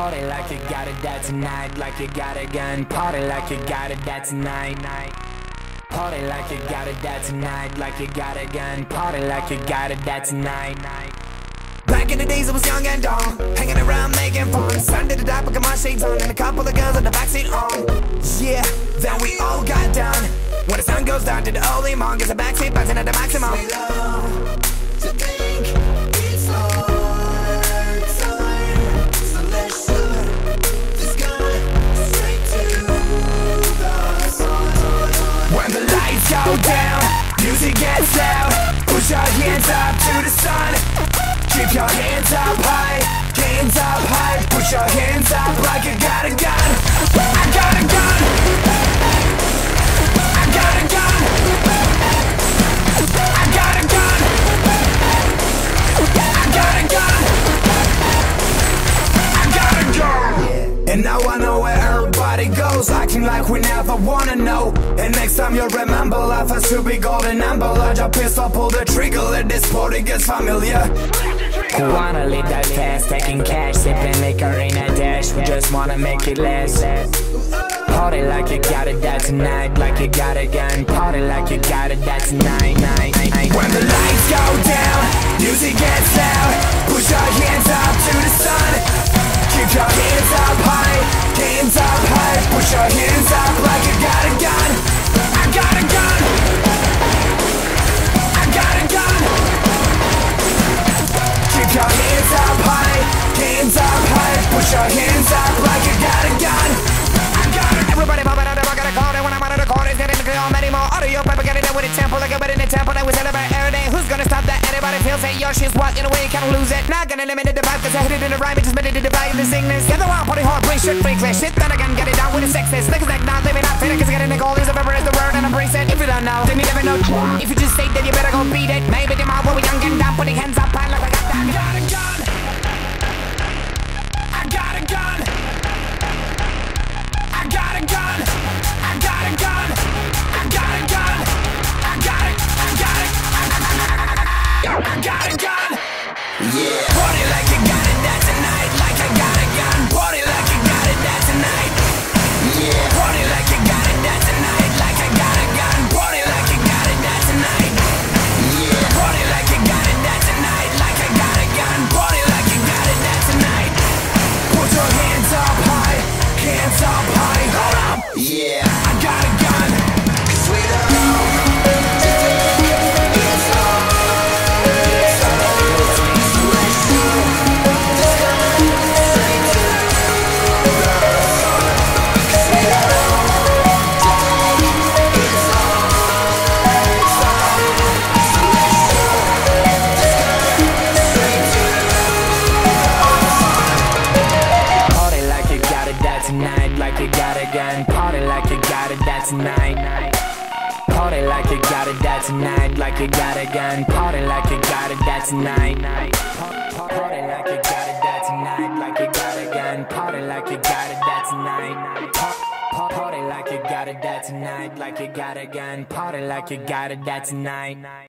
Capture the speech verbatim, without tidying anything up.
Party like you got it, that tonight. Like you got a gun. Party like you got it, that tonight. Party like you got it, that tonight. Like you got a gun. Party like you got it, that tonight. Back in the days I was young and dumb, hanging around making fun. Sunday to die, put my shades on, and a couple of guns on the backseat on. Yeah, then we all got down. When the sun goes down, did the holy monk, gets a backseat bouncing at the maximum. It's love to think it's our time, so let's shoot this gun straight to the sun. When the lights go down, music gets loud. Push our hands up to the sun. Keep your hands up high, hands up high. Push your hands up like you got a gun. I got a gun. And now I know where everybody goes, acting like we never wanna know. And next time you'll remember, life has to be golden amber. Large a pistol, pull the trigger, let this party gets familiar. We wanna live that fast, taking cash, sipping liquor in a dash. We just wanna make it last. Party like you got it, that tonight. Like you got a gun. Party like you got it, that tonight. When the lights go down, music gets loud. Push our hands up to the sun. Keep your hands up high, hands up high. Push your hands up like you got a gun. I got a gun. I got a gun. Keep your hands up high, hands up high. Push your hands up like you got a gun. I got it. Everybody pop it out, I got a call. They want to monitor the call. It's getting clear on many more audio. Papa got it out with a tempo. Like a better in the tempo. That we celebrate every day. Who's gonna stop that? Everybody feels it. Your shit's wild in a way you can't lose it. Not gonna limit the vibe, cause I hit it in the rhyme. It just made it to divide the sickness. Get the wild party hard, bring shit freakless. Shit that I can get it down with the sexist. Niggas like not living up fit it, cause getting the goal is a river is the word and embrace it. If you don't know, then you never know. If you just say that you better go beat it. Maybe tomorrow when we young and down, putting hands up high like I got that. I got a gun. I got a gun. I got a gun. I got a gun. I got a gun. I got it. I got it. I got a gun. Yeah. Party like you got it, that tonight. Like I got a gun. Party like you got it, that tonight. Yeah. Party like you got it, that tonight. Like I got a gun. Party like you got it, that tonight. Yeah. Party like you got it, that tonight. Like I got a gun. Party like you got it, that tonight. Put your hands up high, hands up high. Hold up. Yeah. I got a gun. Cause we don't. Party like you got it, that tonight. Like you got a gun. Party like you got it, that tonight. Party like you got it, that tonight. Like you got a gun. Party like you got it, that tonight. Party like you got it, that tonight. Like you got a gun. Party like you got it, that tonight.